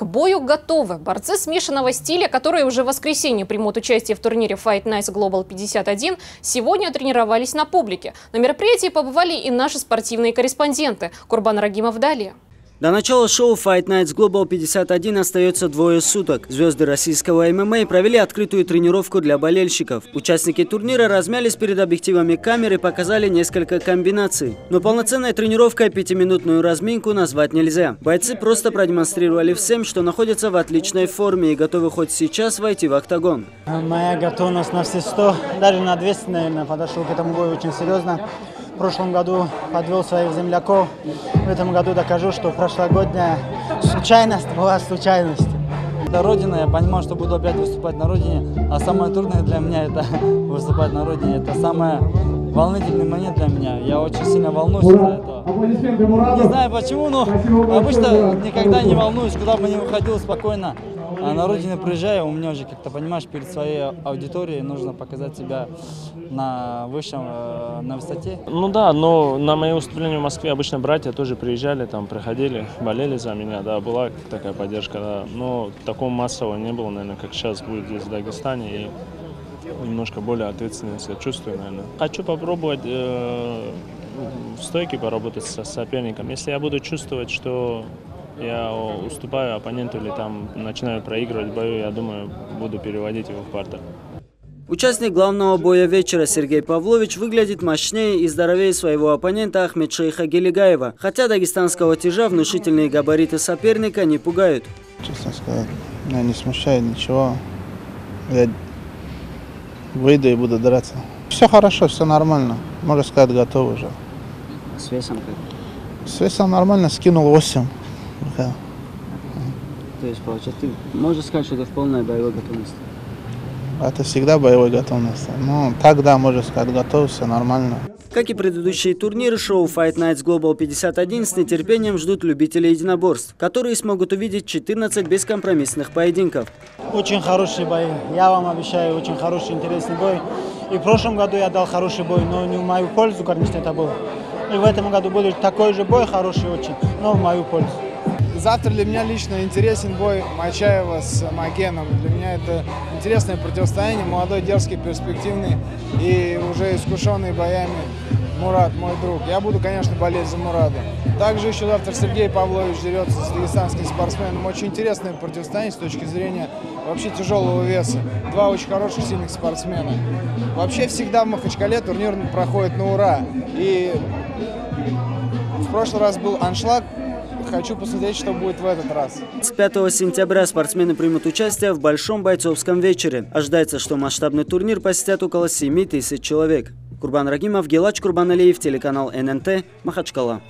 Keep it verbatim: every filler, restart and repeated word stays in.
К бою готовы. Борцы смешанного стиля, которые уже в воскресенье примут участие в турнире Fight Nights Global пятьдесят один, сегодня тренировались на публике. На мероприятии побывали и наши спортивные корреспонденты. Курбан Рагимов далее. До начала шоу Fight Nights Global пятьдесят один остается двое суток. Звезды российского ММА провели открытую тренировку для болельщиков. Участники турнира размялись перед объективами камеры и показали несколько комбинаций. Но полноценной тренировкой пятиминутную разминку назвать нельзя. Бойцы просто продемонстрировали всем, что находятся в отличной форме и готовы хоть сейчас войти в октагон. Моя готовность на все сто, даже на двести, наверное, подошел к этому бою очень серьезно. В прошлом году подвел своих земляков. В этом году докажу, что прошлогодняя случайность была случайностью. Это родина, я понимал, что буду опять выступать на родине. А самое трудное для меня это выступать на родине. Это самый волнительный момент для меня. Я очень сильно волнуюсь за это. Не знаю почему, но обычно никогда не волнуюсь, куда бы ни выходил спокойно. А на родину приезжаю, у меня уже как-то, понимаешь, перед своей аудиторией нужно показать себя на высшем, на высоте. Ну да, но на мои выступления в Москве обычно братья тоже приезжали, там проходили, болели за меня, да, была такая поддержка, да. Но такого массового не было, наверное, как сейчас будет здесь в Дагестане, и немножко более ответственно себя чувствую, наверное. Хочу попробовать э, в стойке поработать со соперником, если я буду чувствовать, что я уступаю оппоненту или там начинаю проигрывать в бою, я думаю, буду переводить его в партер. Участник главного боя вечера Сергей Павлович выглядит мощнее и здоровее своего оппонента Ахмедшейха Гелегаева. Хотя дагестанского тяжа внушительные габариты соперника не пугают. Честно сказать, меня не смущает ничего. Я выйду и буду драться. Все хорошо, все нормально. Можно сказать, готов уже. С весом как? С весом нормально, скинул восемь. Да. То есть, получается, ты можешь сказать, что это в полной боевой готовности? Это всегда боевой готовности. Ну, тогда, можно сказать, готовился нормально. Как и предыдущие турниры, шоу Fight Nights Global пятьдесят один с нетерпением ждут любители единоборств, которые смогут увидеть четырнадцать бескомпромиссных поединков. Очень хорошие бои. Я вам обещаю, очень хороший, интересный бой. И в прошлом году я дал хороший бой, но не в мою пользу, конечно, это было. И в этом году будет такой же бой, хороший очень, но в мою пользу. Завтра для меня лично интересен бой Мачаева с Макеном. Для меня это интересное противостояние, молодой, дерзкий, перспективный и уже искушенный боями Мурат, мой друг. Я буду, конечно, болеть за Мурата. Также еще завтра Сергей Павлович дерется с дагестанским спортсменом. Очень интересное противостояние с точки зрения вообще тяжелого веса. Два очень хороших, сильных спортсмена. Вообще всегда в Махачкале турнир проходит на ура. И в прошлый раз был аншлаг. Хочу посмотреть, что будет в этот раз. С пятого сентября спортсмены примут участие в большом бойцовском вечере. Ожидается, что масштабный турнир посетят около семи тысяч человек. Курбан Рагимов, Гелач Курбаналиев, телеканал эн эн тэ, Махачкала.